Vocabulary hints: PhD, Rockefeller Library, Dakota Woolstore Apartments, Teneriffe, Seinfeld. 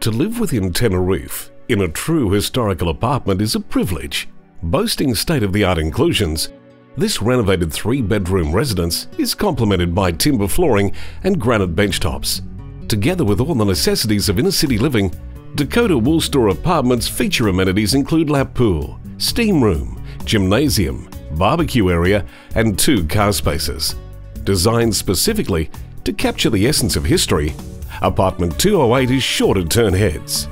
To live within Teneriffe in a true historical apartment is a privilege. Boasting state-of-the-art inclusions, this renovated three-bedroom residence is complemented by timber flooring and granite benchtops. Together with all the necessities of inner-city living, Dakota Woolstore Apartments' feature amenities include lap pool, steam room, gymnasium, barbecue area and 2 car spaces. Designed specifically to capture the essence of history, apartment 208 is sure to turn heads.